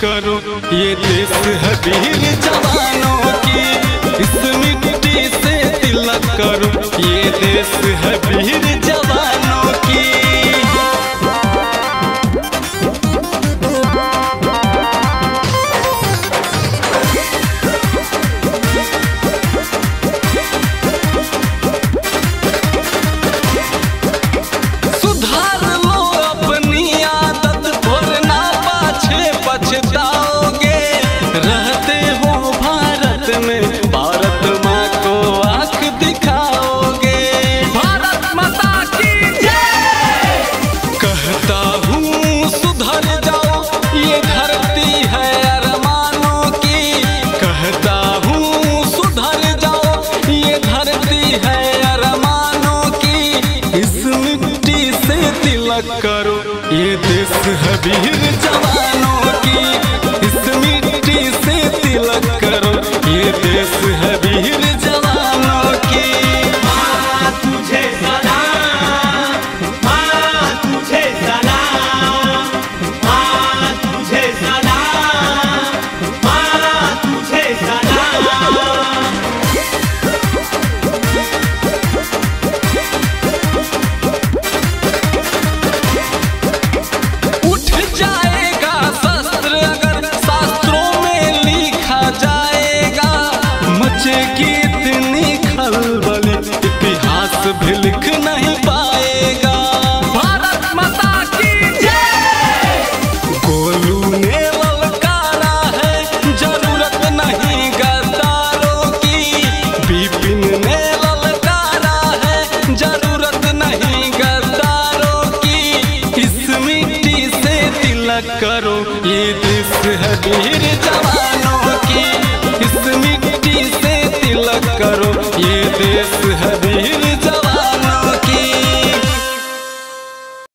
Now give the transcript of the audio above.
करो ये देश है वीर जवानों की, इस मिट्टी से तिलक करो ये देश है वीर जवानों की। करो ये देश है वीर जवानों की, इस मिट्टी से तिलक करो ये देश है वीर जवानों की। माँ तुझे सलाम, माँ तुझे सलाम, माँ तुझे सलाम, माँ तुझे सलाम। कितनी खलबली इतिहास भी लिख नहीं पाएगा। भारत माता की जय। गोलू ने ललकारा है, जरूरत नहीं गद्दारों की। विपिन ने ललकारा है, जरूरत नहीं गद्दारों की। इस मिट्टी से तिलक करो